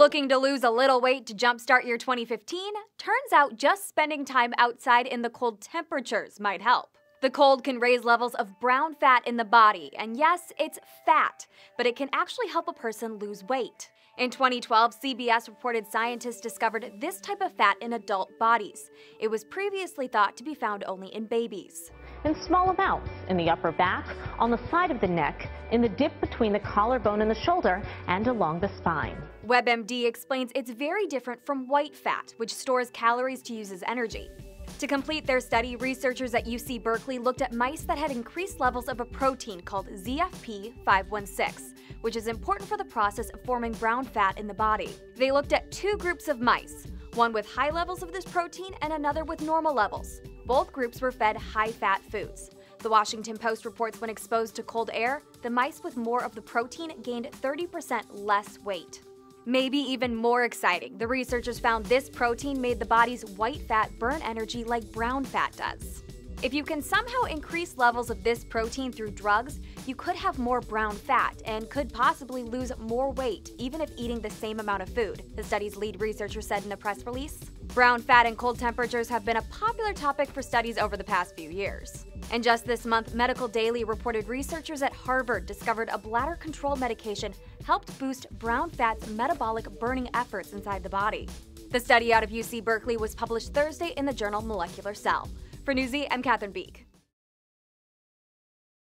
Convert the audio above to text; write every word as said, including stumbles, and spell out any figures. Looking to lose a little weight to jumpstart your twenty fifteen? Turns out just spending time outside in the cold temperatures might help. The cold can raise levels of brown fat in the body, and yes, it's fat, but it can actually help a person lose weight. In twenty twelve, C B S reported scientists discovered this type of fat in adult bodies. It was previously thought to be found only in babies. In small amounts, in the upper back, on the side of the neck, in the dip between the collarbone and the shoulder, and along the spine. WebMD explains it's very different from white fat, which stores calories to use as energy. To complete their study, researchers at U C Berkeley looked at mice that had increased levels of a protein called Z F P five one six, which is important for the process of forming brown fat in the body. They looked at two groups of mice, one with high levels of this protein and another with normal levels. Both groups were fed high-fat foods. The Washington Post reports when exposed to cold air, the mice with more of the protein gained thirty percent less weight. Maybe even more exciting, the researchers found this protein made the body's white fat burn energy like brown fat does. If you can somehow increase levels of this protein through drugs, you could have more brown fat and could possibly lose more weight, even if eating the same amount of food, the study's lead researcher said in a press release. Brown fat and cold temperatures have been a popular topic for studies over the past few years. And just this month, Medical Daily reported researchers at Harvard discovered a bladder control medication helped boost brown fat's metabolic burning efforts inside the body. The study out of U C Berkeley was published Thursday in the journal Molecular Cell. For Newsy, I'm Katherine Biek.